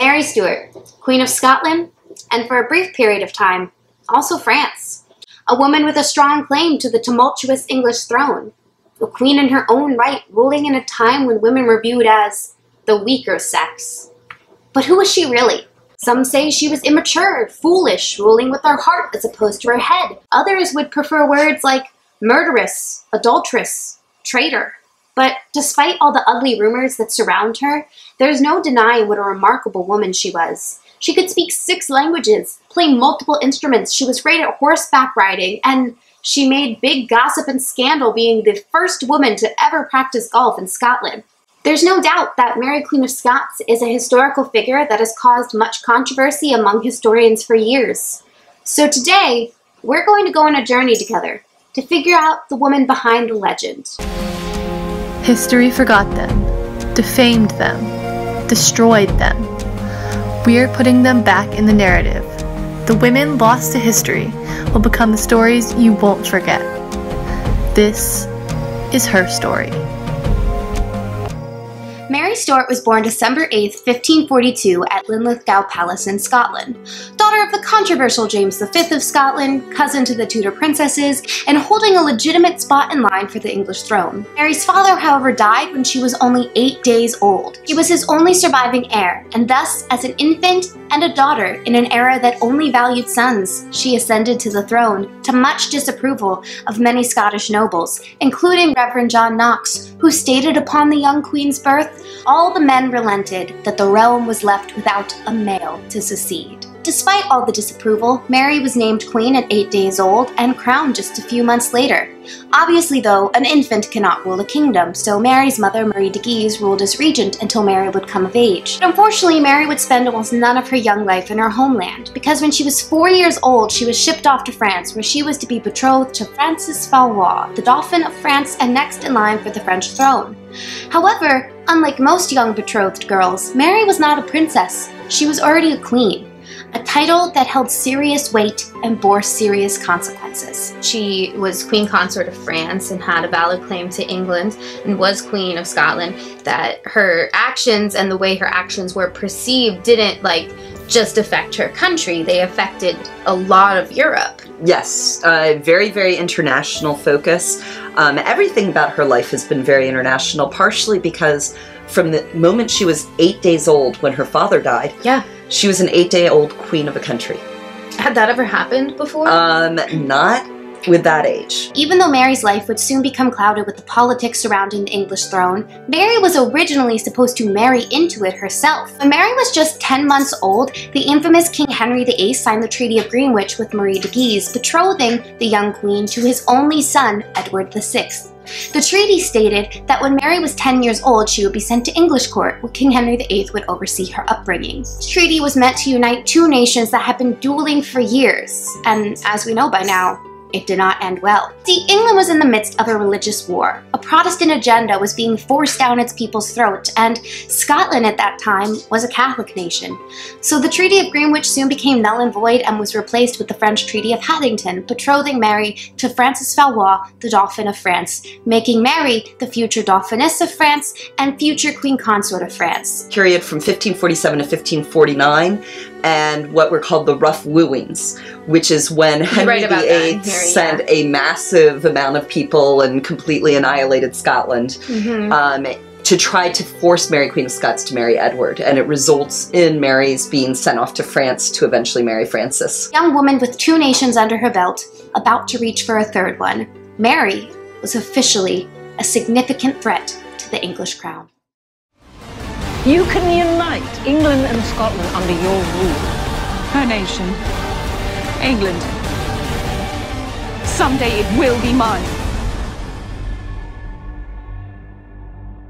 Mary Stuart, Queen of Scotland, and for a brief period of time, also France. A woman with a strong claim to the tumultuous English throne, a queen in her own right, ruling in a time when women were viewed as the weaker sex. But who was she really? Some say she was immature, foolish, ruling with her heart as opposed to her head. Others would prefer words like murderess, adulteress, traitor. But despite all the ugly rumors that surround her, there's no denying what a remarkable woman she was. She could speak 6 languages, play multiple instruments, she was great at horseback riding, and she made big gossip and scandal, being the first woman to ever practice golf in Scotland. There's no doubt that Mary Queen of Scots is a historical figure that has caused much controversy among historians for years. So today, we're going to go on a journey together to figure out the woman behind the legend. History forgot them, defamed them, destroyed them. We're putting them back in the narrative. The women lost to history will become the stories you won't forget. This is her story. Mary Stuart was born December 8, 1542 at Linlithgow Palace in Scotland, daughter of the controversial James V of Scotland, cousin to the Tudor princesses, and holding a legitimate spot in line for the English throne. Mary's father, however, died when she was only 8 days old. She was his only surviving heir, and thus, as an infant and a daughter in an era that only valued sons, she ascended to the throne to much disapproval of many Scottish nobles, including Reverend John Knox, who stated upon the young queen's birth, all the men relented, that the realm was left without a male to succeed. Despite all the disapproval, Mary was named queen at 8 days old and crowned just a few months later. Obviously though, an infant cannot rule a kingdom, so Mary's mother, Marie de Guise, ruled as regent until Mary would come of age. But unfortunately, Mary would spend almost none of her young life in her homeland, because when she was 4 years old, she was shipped off to France, where she was to be betrothed to Francis Valois, the Dauphin of France and next in line for the French throne. However, unlike most young betrothed girls, Mary was not a princess. She was already a queen, a title that held serious weight and bore serious consequences. She was queen consort of France and had a valid claim to England and was Queen of Scotland. That her actions and the way her actions were perceived didn't just affect her country, they affected a lot of Europe. Yes, very, very international focus. Everything about her life has been very international, partially because from the moment she was 8 days old when her father died, she was an 8-day-old queen of a country. Had that ever happened before? Not with that age. Even though Mary's life would soon become clouded with the politics surrounding the English throne, Mary was originally supposed to marry into it herself. When Mary was just 10 months old, the infamous King Henry VIII signed the Treaty of Greenwich with Marie de Guise, betrothing the young queen to his only son, Edward VI. The treaty stated that when Mary was 10 years old, she would be sent to English court, where King Henry VIII would oversee her upbringing. The treaty was meant to unite two nations that had been dueling for years, and as we know by now, it did not end well. See, England was in the midst of a religious war. A Protestant agenda was being forced down its people's throat, and Scotland at that time was a Catholic nation. So the Treaty of Greenwich soon became null and void and was replaced with the French Treaty of Haddington, betrothing Mary to Francis Valois, the Dauphin of France, making Mary the future Dauphiness of France and future Queen Consort of France. Period from 1547 to 1549. And what were called the rough wooings, which is when Henry VIII sent a massive amount of people and completely annihilated Scotland to try to force Mary Queen of Scots to marry Edward, and it results in Mary's being sent off to France to eventually marry Francis. Young woman with 2 nations under her belt, about to reach for a third one, Mary was officially a significant threat to the English crown. You can unite England and Scotland under your rule. Her nation, England. Someday it will be mine.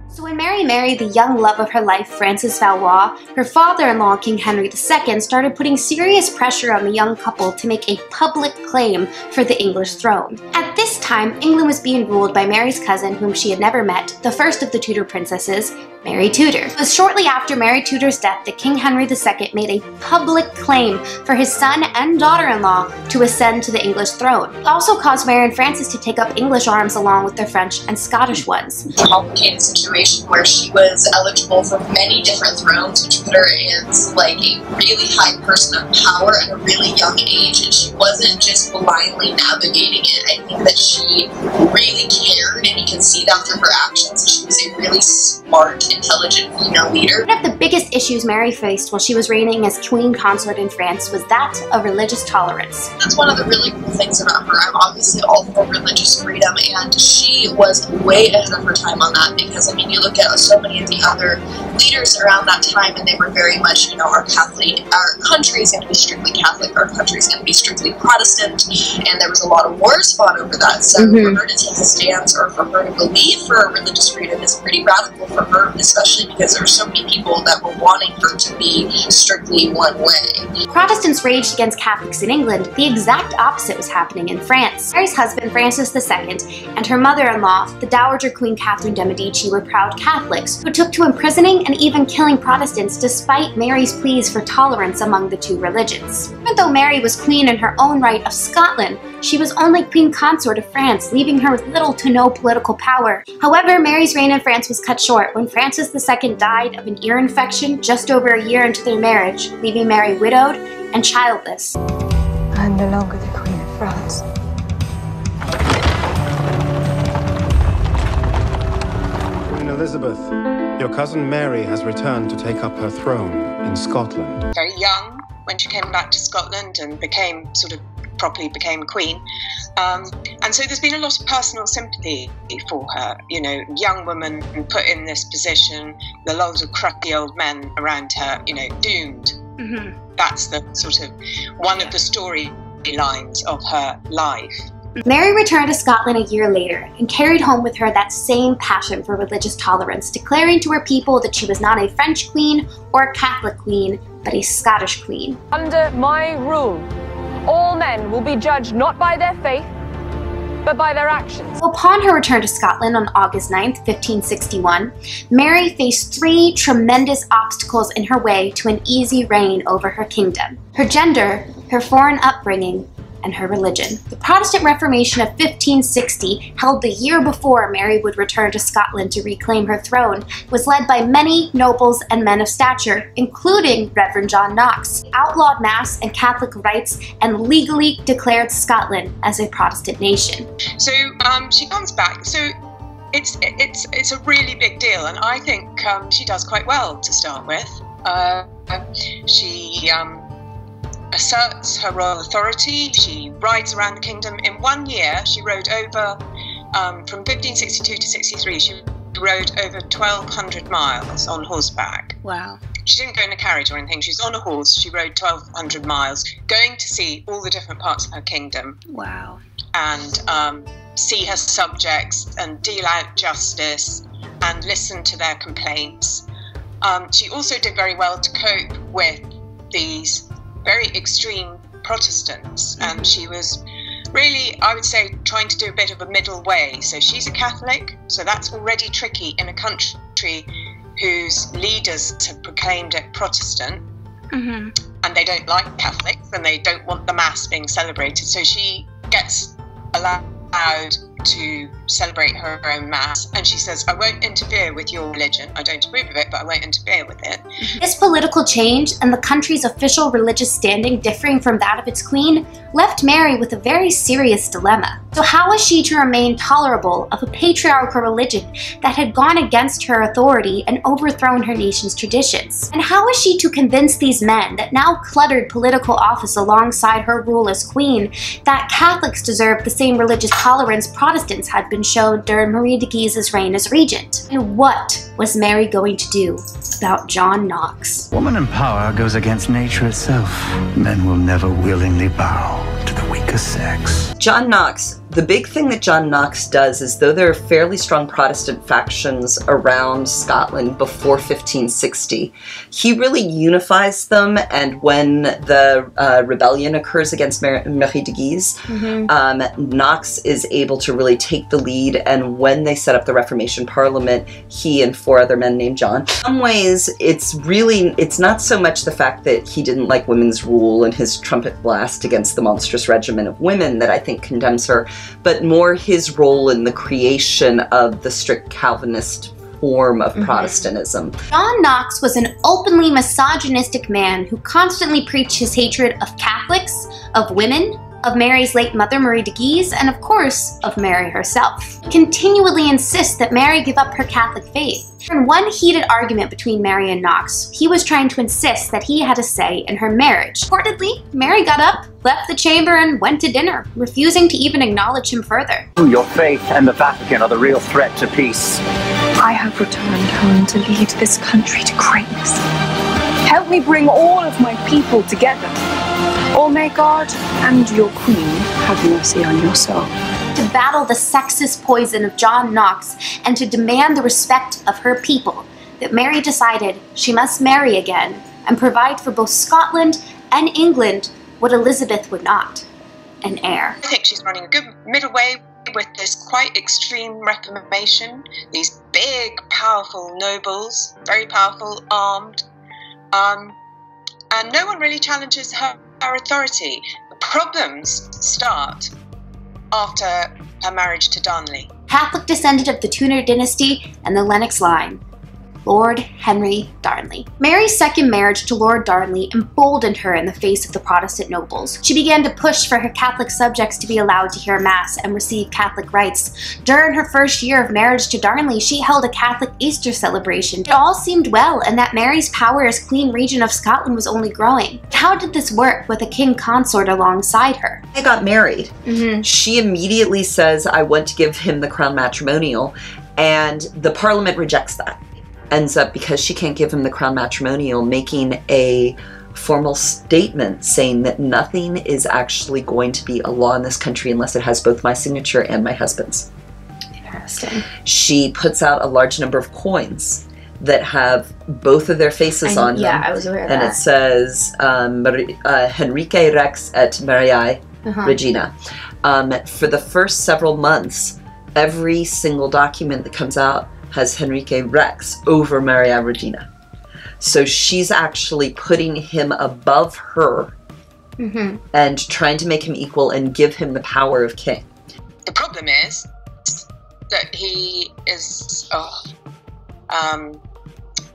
So when Mary married the young love of her life, Francis Valois, her father-in-law, King Henry II, started putting serious pressure on the young couple to make a public claim for the English throne. At this time, England was being ruled by Mary's cousin, whom she had never met, the first of the Tudor princesses, Mary Tudor. It was shortly after Mary Tudor's death that King Henry II made a public claim for his son and daughter-in-law to ascend to the English throne. It also caused Mary and Francis to take up English arms along with their French and Scottish ones. She helped in a situation where she was eligible for many different thrones. Tudor is like a really high person of power at a really young age, and she wasn't just blindly navigating it. I think that she really cared, and you can see that through her actions. She was a really smart, intelligent female leader. One of the biggest issues Mary faced while she was reigning as queen consort in France was that of religious tolerance. That's one of the really cool things about her. I'm obviously all for religious freedom, and she was way ahead of her time on that, because I mean, you look at so many of the other leaders around that time and they were very much, you know, our Catholic, our country's going to be strictly Catholic, our country's going to be strictly Protestant, and there was a lot of wars fought over that, so for her to take a stance or for her to believe for religious freedom is pretty radical for her, especially because there were so many people that were wanting her to be strictly one way. Protestants raged against Catholics in England. The exact opposite was happening in France. Mary's husband, Francis II, and her mother-in-law, the Dowager Queen Catherine de Medici, were proud Catholics who took to imprisoning and even killing Protestants despite Mary's pleas for tolerance among the two religions. Even though Mary was queen in her own right of Scotland, she was only queen consort of France, leaving her with little to no political power. However, Mary's reign in France was cut short when Francis II died of an ear infection just over a year into their marriage, leaving Mary widowed and childless. I am no longer the Queen of France. Queen Elizabeth, your cousin Mary has returned to take up her throne in Scotland. Very young when she came back to Scotland and became sort of properly became queen, and so there's been a lot of personal sympathy for her, you know, young woman put in this position, the loads of cruddy old men around her, you know, doomed. That's the sort of one of the storylines of her life. Mary returned to Scotland a year later and carried home with her that same passion for religious tolerance, declaring to her people that she was not a French queen or a Catholic queen, but a Scottish queen. Under my rule, all men will be judged not by their faith, but by their actions. Upon her return to Scotland on August 9th, 1561, Mary faced three tremendous obstacles in her way to an easy reign over her kingdom: her gender, her foreign upbringing, and her religion. The Protestant Reformation of 1560, held the year before Mary would return to Scotland to reclaim her throne, was led by many nobles and men of stature, including Reverend John Knox, who outlawed Mass and Catholic rites and legally declared Scotland as a Protestant nation. So she comes back. So it's a really big deal, and I think she does quite well to start with. She asserts her royal authority. She rides around the kingdom. In 1 year, she rode over, from 1562 to 63, she rode over 1,200 miles on horseback. Wow. She didn't go in a carriage or anything. She was on a horse. She rode 1,200 miles, going to see all the different parts of her kingdom. Wow. And see her subjects and deal out justice and listen to their complaints. She also did very well to cope with these very extreme Protestants, and she was really, I would say, trying to do a bit of a middle way. So she's a Catholic, so that's already tricky in a country whose leaders have proclaimed it Protestant, and they don't like Catholics, and they don't want the Mass being celebrated. So she gets allowed to celebrate her own Mass, and she says, I won't interfere with your religion. I don't approve of it, but I won't interfere with it. This political change and the country's official religious standing differing from that of its queen left Mary with a very serious dilemma. So how was she to remain tolerable of a patriarchal religion that had gone against her authority and overthrown her nation's traditions? And how was she to convince these men that now cluttered political office alongside her rule as queen that Catholics deserved the same religious tolerance Protestants had been shown during Marie de Guise's reign as regent? And what was Mary going to do about John Knox? Woman in power goes against nature itself. Men will never willingly bow to the weaker sex. John Knox The big thing that John Knox does is, though there are fairly strong Protestant factions around Scotland before 1560, he really unifies them, and when the rebellion occurs against Marie de Guise, Knox is able to really take the lead, and when they set up the Reformation Parliament, he and four other men named John. In some ways, it's not so much the fact that he didn't like women's rule and his trumpet blast against the monstrous regiment of women that I think condemns her, but more his role in the creation of the strict Calvinist form of Protestantism. John Knox was an openly misogynistic man who constantly preached his hatred of Catholics, of women, of Mary's late mother Marie de Guise, and of course of Mary herself. He continually insists that Mary give up her Catholic faith. In one heated argument between Mary and Knox, he was trying to insist that he had a say in her marriage. Reportedly, Mary got up, left the chamber, and went to dinner, refusing to even acknowledge him further. Your faith and the Vatican are the real threat to peace. I have returned home to lead this country to greatness. Help me bring all of my people together. Or may God and your Queen have mercy on your soul. To battle the sexist poison of John Knox and to demand the respect of her people, that Mary decided she must marry again and provide for both Scotland and England what Elizabeth would not, an heir. I think she's running a good middle way with this quite extreme Reformation, these big, powerful nobles, very powerful, armed, and no one really challenges her authority. The problems start after her marriage to Darnley. Catholic descendant of the Tudor dynasty and the Lennox line, Lord Henry Darnley. Mary's second marriage to Lord Darnley emboldened her in the face of the Protestant nobles. She began to push for her Catholic subjects to be allowed to hear Mass and receive Catholic rites. During her first year of marriage to Darnley, she held a Catholic Easter celebration. It all seemed well, and that Mary's power as Queen Regent of Scotland was only growing. How did this work with a king consort alongside her? They got married. She immediately says, I want to give him the crown matrimonial, and the Parliament rejects that. Ends up, because she can't give him the crown matrimonial, making a formal statement saying that nothing is actually going to be a law in this country unless it has both my signature and my husband's. Interesting. She puts out a large number of coins that have both of their faces on them. Yeah, I was aware of that. And it says, Henrique Rex et Mariae Regina. For the first several months, every single document that comes out has Henrique Rex over Maria Regina. So she's actually putting him above her and trying to make him equal and give him the power of king. The problem is that he is,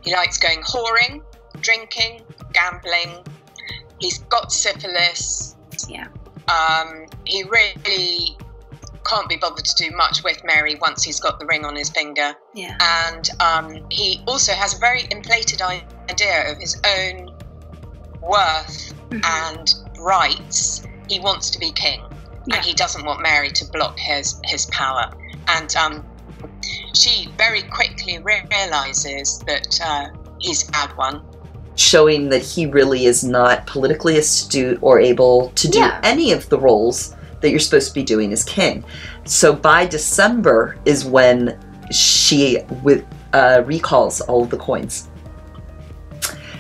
he likes going whoring, drinking, gambling. He's got syphilis. Yeah. He really can't be bothered to do much with Mary once he's got the ring on his finger. Yeah. And he also has a very inflated idea of his own worth and rights. He wants to be king, and he doesn't want Mary to block his power. And she very quickly realizes that he's had one. Showing that he really is not politically astute or able to do any of the roles that you're supposed to be doing as king. So by December is when she recalls all of the coins.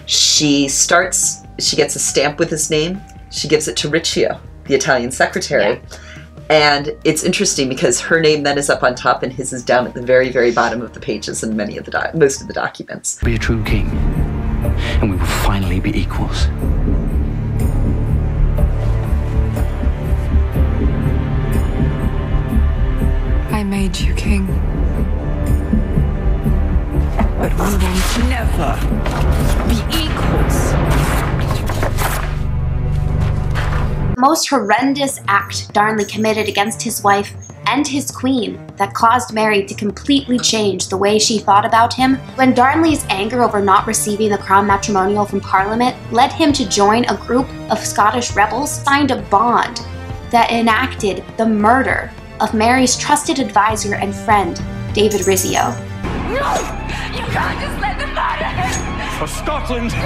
She gets a stamp with his name. She gives it to Rizzio, the Italian secretary. Yeah. And it's interesting because her name then is up on top and his is down at the very, very bottom of the pages in many of the most of the documents. Be a true king, and we will finally be equals. Made you king, but we will never be equals. The most horrendous act Darnley committed against his wife and his queen that caused Mary to completely change the way she thought about him, when Darnley's anger over not receiving the crown matrimonial from Parliament led him to join a group of Scottish rebels, signed a bond that enacted the murder of Mary's trusted advisor and friend, David Rizzio. No! You can't just let them murder him! For Scotland! No!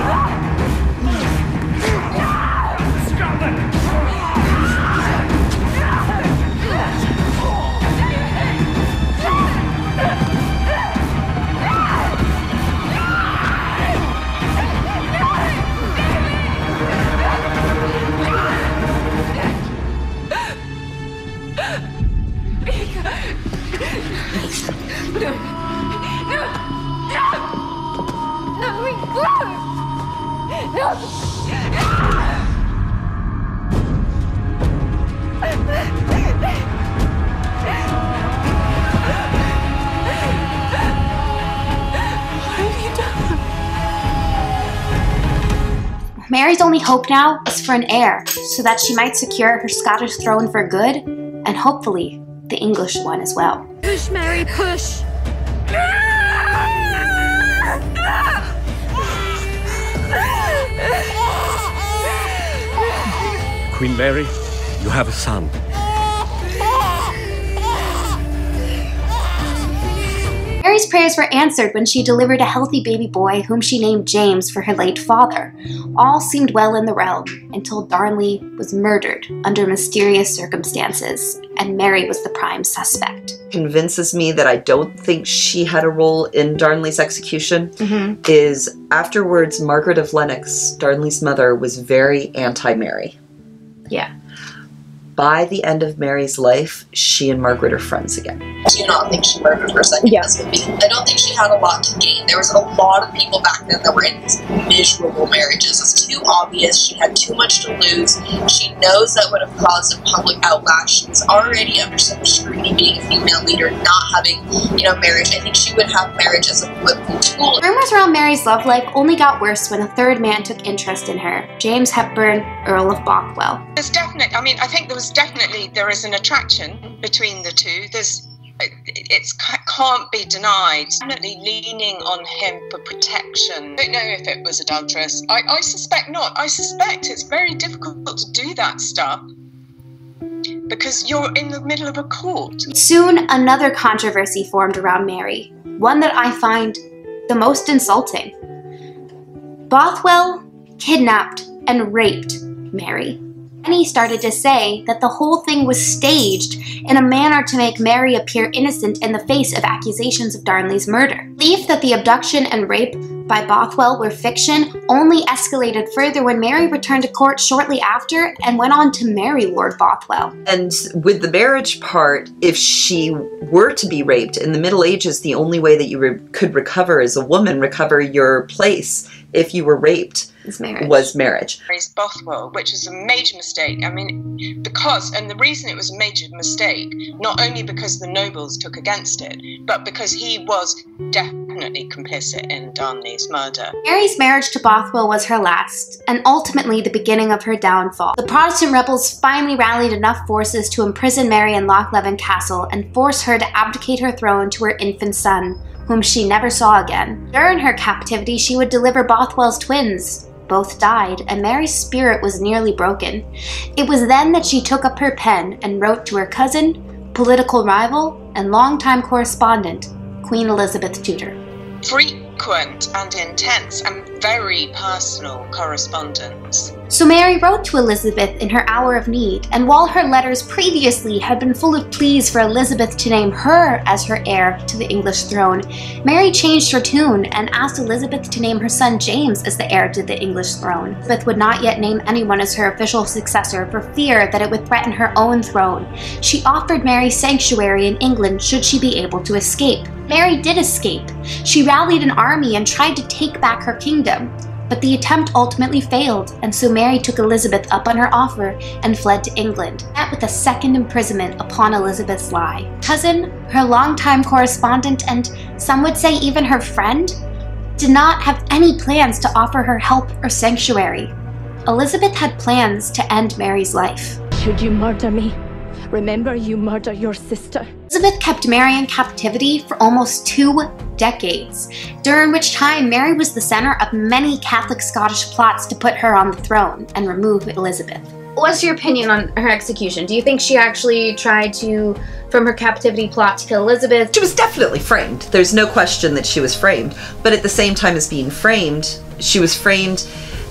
No! Scotland! No! Mary's only hope now is for an heir, so that she might secure her Scottish throne for good, and hopefully, the English one as well. Push, Mary, push! Queen Mary, you have a son. Mary's prayers were answered when she delivered a healthy baby boy whom she named James for her late father. All seemed well in the realm until Darnley was murdered under mysterious circumstances, and Mary was the prime suspect. Convinces me that I don't think she had a role in Darnley's execution is afterwards Margaret of Lennox, Darnley's mother, was very anti-Mary. Yeah. By the end of Mary's life, she and Margaret are friends again. I do not think she murdered her second husband. I don't think she had a lot to gain. There was a lot of people back then that were in these miserable marriages. It's too obvious. She had too much to lose. She knows that would have caused a public outlash. She's already under so much scrutiny being a female leader, not having, you know, marriage. I think she would have marriage as a political tool. Rumors around Mary's love life only got worse when a third man took interest in her, James Hepburn, Earl of Bothwell. There's definite, I mean, I think there was definitely, there is an attraction between the two. There's, it can't be denied. Definitely leaning on him for protection. I don't know if it was adulterous. I suspect not. I suspect it's very difficult to do that stuff because you're in the middle of a court. Soon another controversy formed around Mary, one that I find the most insulting. Bothwell kidnapped and raped Mary. Many started to say that the whole thing was staged in a manner to make Mary appear innocent in the face of accusations of Darnley's murder. The belief that the abduction and rape by Bothwell were fiction only escalated further when Mary returned to court shortly after and went on to marry Lord Bothwell. And with the marriage part, if she were to be raped, in the Middle Ages, the only way that you could recover as a woman, recover your place if you were raped, was marriage. Marries Bothwell, which is a major mistake. I mean, because, and the reason it was a major mistake, not only because the nobles took against it, but because he was definitely complicit in Darnley's murder. Mary's marriage to Bothwell was her last, and ultimately the beginning of her downfall. The Protestant rebels finally rallied enough forces to imprison Mary in Lochleven Castle and force her to abdicate her throne to her infant son, whom she never saw again. During her captivity, she would deliver Bothwell's twins. Both died, and Mary's spirit was nearly broken. It was then that she took up her pen and wrote to her cousin, political rival, and longtime correspondent, Queen Elizabeth Tudor. Frequent and intense and very personal correspondence. So Mary wrote to Elizabeth in her hour of need, and while her letters previously had been full of pleas for Elizabeth to name her as her heir to the English throne, Mary changed her tune and asked Elizabeth to name her son James as the heir to the English throne. Elizabeth would not yet name anyone as her official successor for fear that it would threaten her own throne. She offered Mary sanctuary in England should she be able to escape. Mary did escape. She rallied an army and tried to take back her kingdom, but the attempt ultimately failed, and so Mary took Elizabeth up on her offer and fled to England, met with a second imprisonment upon Elizabeth's lie. Cousin, her longtime correspondent, and some would say even her friend, did not have any plans to offer her help or sanctuary. Elizabeth had plans to end Mary's life. Should you murder me? Remember, you murder your sister. Elizabeth kept Mary in captivity for almost 2 decades, during which time Mary was the center of many Catholic Scottish plots to put her on the throne and remove Elizabeth. What's your opinion on her execution? Do you think she actually tried to, from her captivity plot, to kill Elizabeth? She was definitely framed. There's no question that she was framed. But at the same time as being framed, she was framed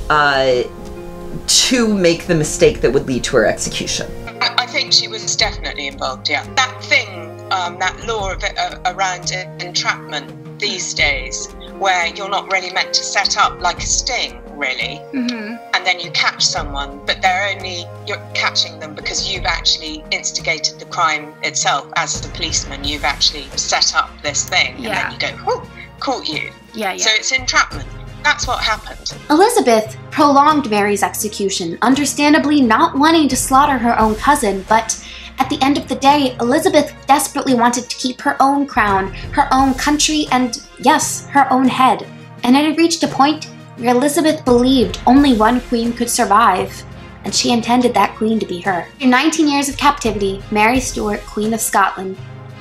to make the mistake that would lead to her execution. I think she was definitely involved, yeah. That thing, that law of, around entrapment these days, where you're not really meant to set up like a sting, really, and then you catch someone, but they're only, you're catching them because you've actually instigated the crime itself. As the policeman, you've actually set up this thing, and then you go, whoo, caught you. Yeah, yeah. So it's entrapment. That's what happened. Elizabeth prolonged Mary's execution, understandably not wanting to slaughter her own cousin, but at the end of the day, Elizabeth desperately wanted to keep her own crown, her own country, and yes, her own head. And it had reached a point where Elizabeth believed only one queen could survive, and she intended that queen to be her. After 19 years of captivity, Mary Stuart, Queen of Scotland,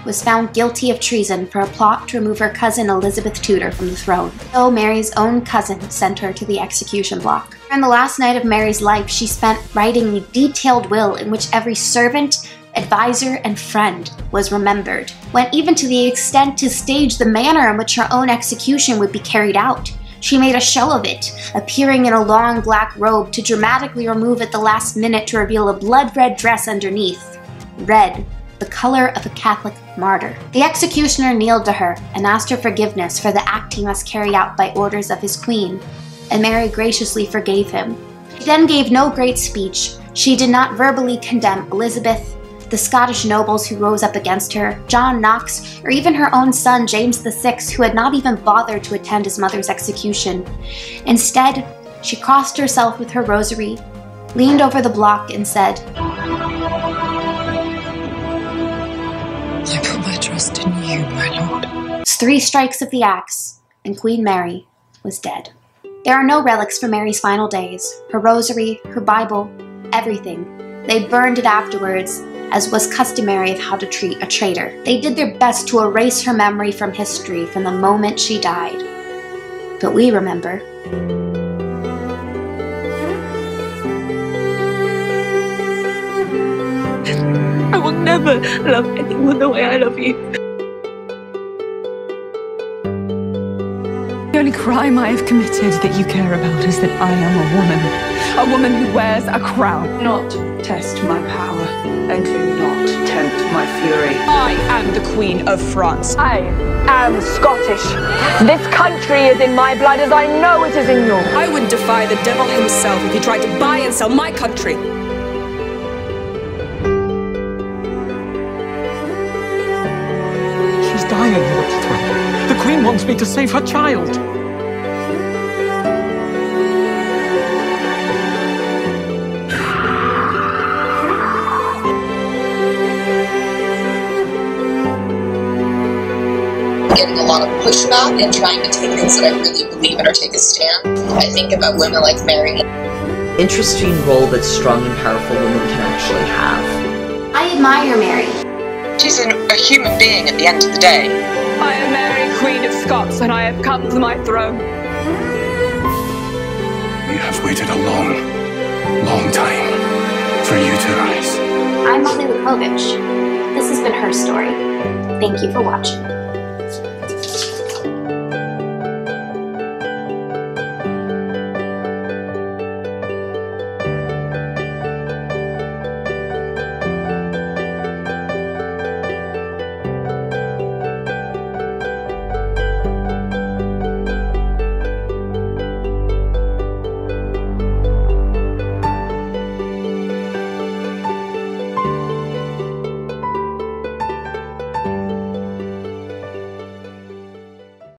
was found guilty of treason for a plot to remove her cousin Elizabeth Tudor from the throne. So Mary's own cousin sent her to the execution block. During the last night of Mary's life, she spent writing a detailed will in which every servant, advisor, and friend was remembered, went even to the extent to stage the manner in which her own execution would be carried out. She made a show of it, appearing in a long black robe to dramatically remove at the last minute to reveal a blood-red dress underneath. Red, the color of a Catholic martyr. The executioner kneeled to her and asked her forgiveness for the act he must carry out by orders of his queen, and Mary graciously forgave him. She then gave no great speech. She did not verbally condemn Elizabeth, the Scottish nobles who rose up against her, John Knox, or even her own son, James VI, who had not even bothered to attend his mother's execution. Instead, she crossed herself with her rosary, leaned over the block, and said, "I put my trust in you, my lord." Three strikes of the axe, and Queen Mary was dead. There are no relics for Mary's final days. Her rosary, her Bible, everything. They burned it afterwards, as was customary of how to treat a traitor. They did their best to erase her memory from history from the moment she died. But we remember. I will never love anyone the way I love you. The only crime I have committed that you care about is that I am a woman who wears a crown. Not test my power, and do not tempt my fury. I am the Queen of France. I am Scottish. This country is in my blood as I know it is in yours. I would defy the devil himself if he tried to buy and sell my country. She's dying, Lochleven. The Queen wants me to save her child. Getting a lot of pushback and trying to take things that I really believe in or take a stand. I think about women like Mary. Interesting role that strong and powerful women can actually have. I admire Mary. She's a human being at the end of the day. I am Mary, Queen of Scots, and I have come to my throne. We have waited a long, long time for you to rise. I'm Molly Lukovic. This has been Her Story. Thank you for watching.